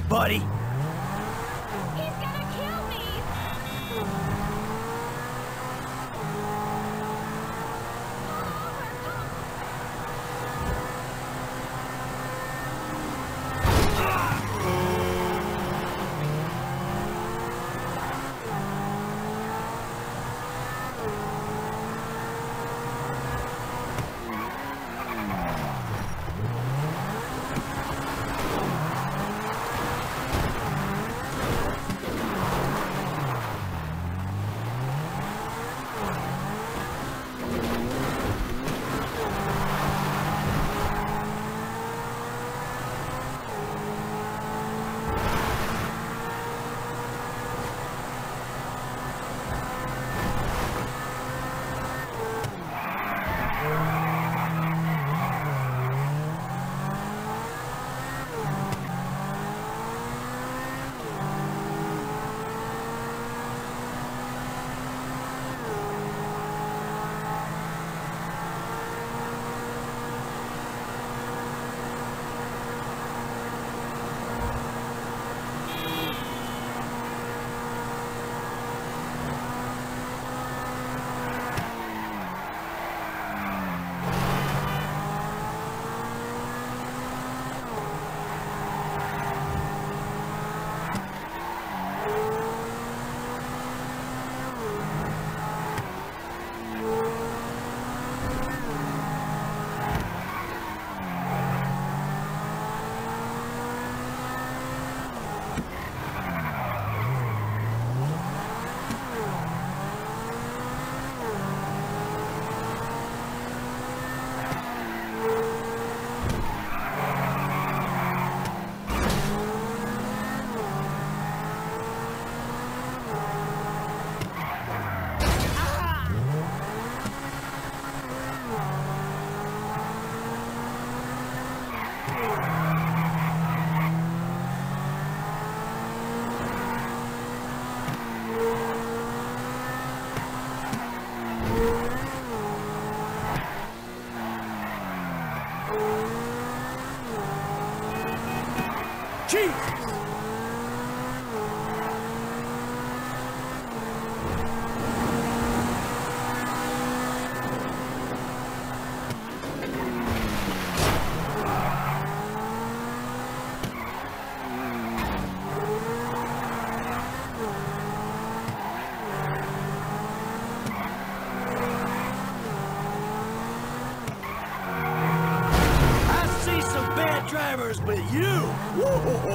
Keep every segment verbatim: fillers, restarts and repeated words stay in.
lucky, buddy. He's gonna kill me. Drivers, but you! Whoa!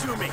To me.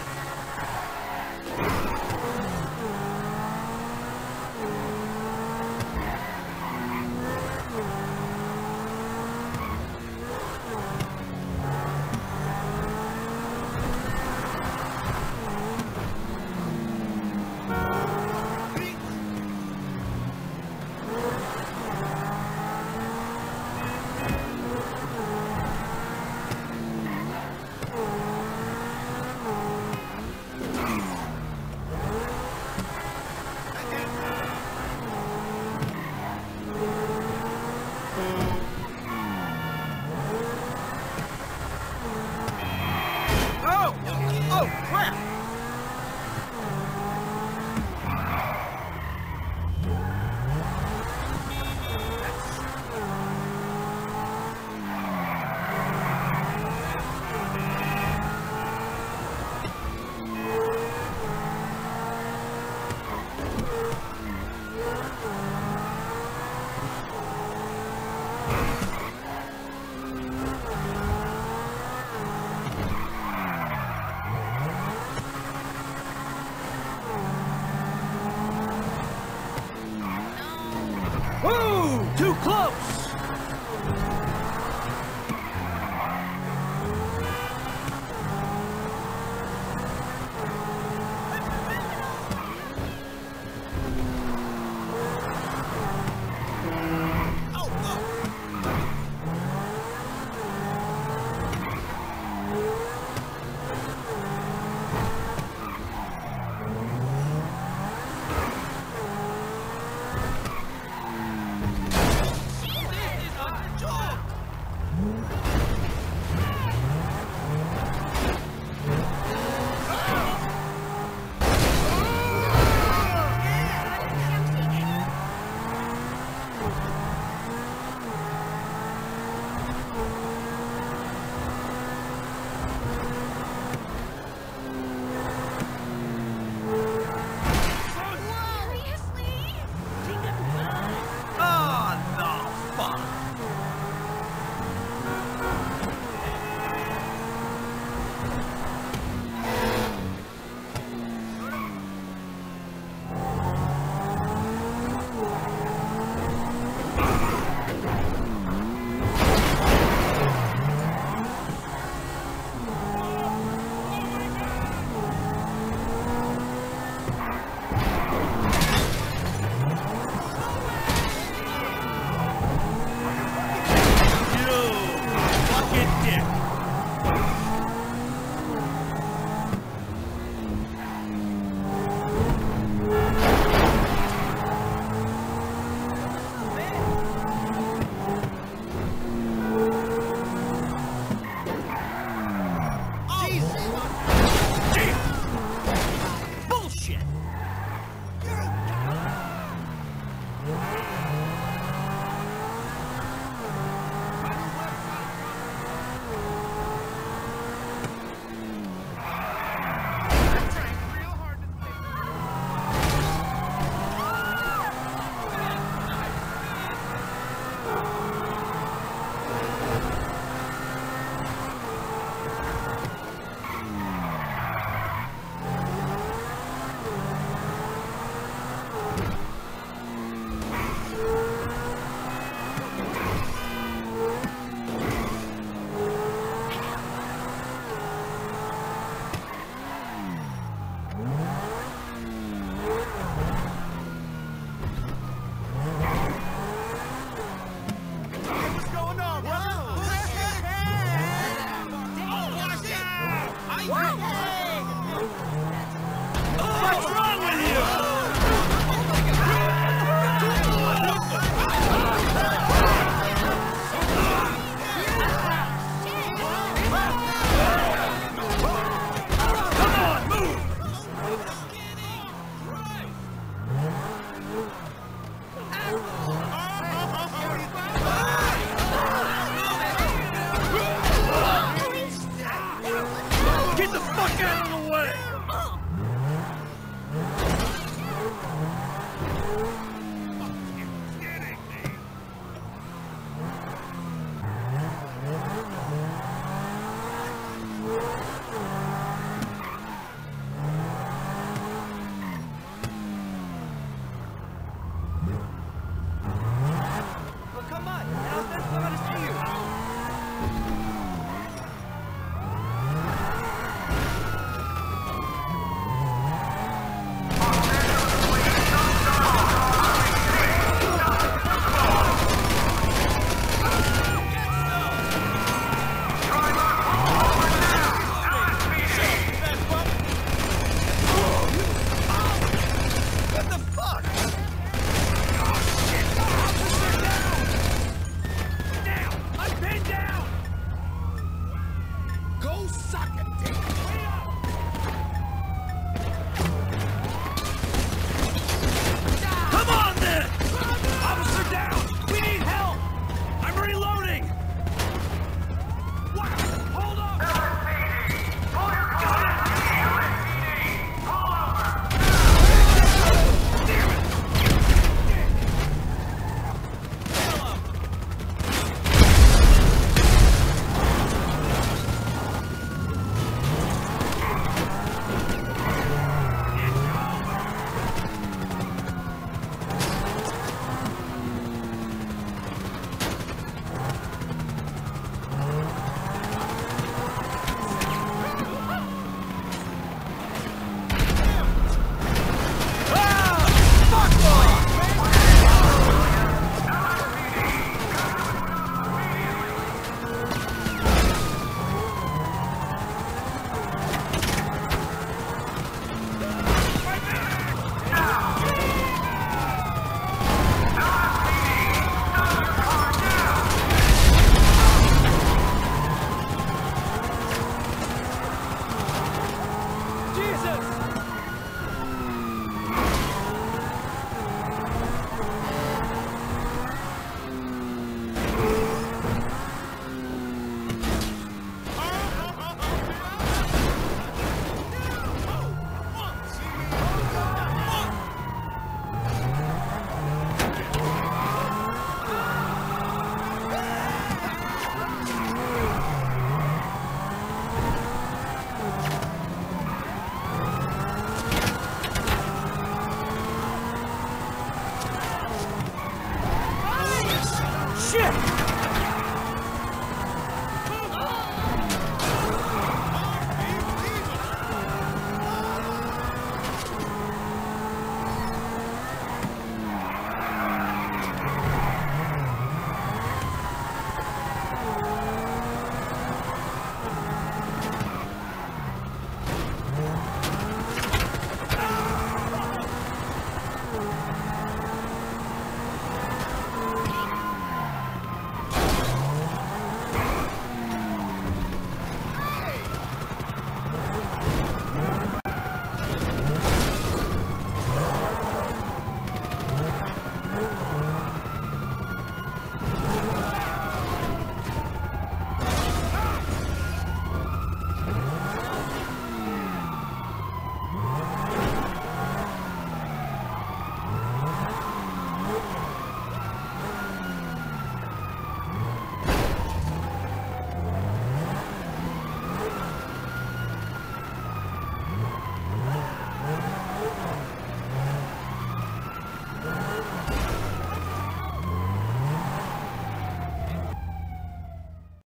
too close! Get dick.